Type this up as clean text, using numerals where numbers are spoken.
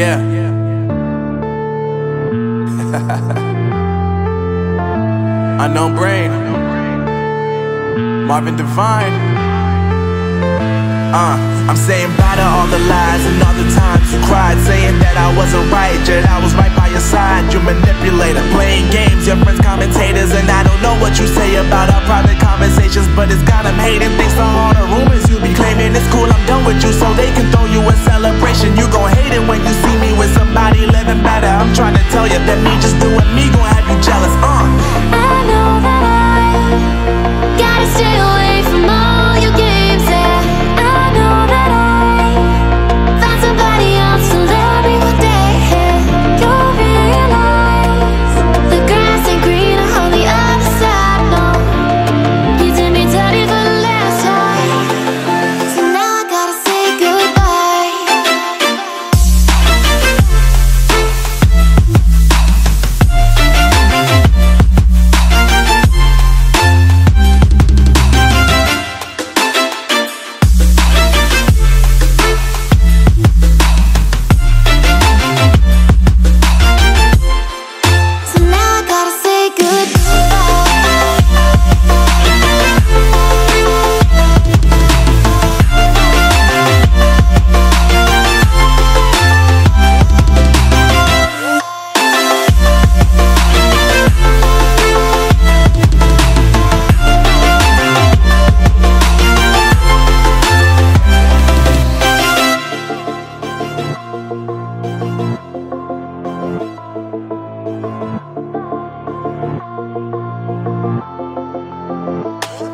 Yeah. Unknown Brain, Marvin Divine. I'm saying bye to all the lies and all the times you cried, saying that I wasn't right, yet I was right by your side. You manipulator, playing games, your friends commentators, and I don't know what you say about our private conversations, but it's got them hating. Thanks to all the rumors you be claiming, it's cool, I'm done with you, so they can throw you a celebration. You gon' hate it when you see me with somebody living better. I'm trying to tell you that me just doing me gon' have you jealous. I know that I gotta stay away from all your games.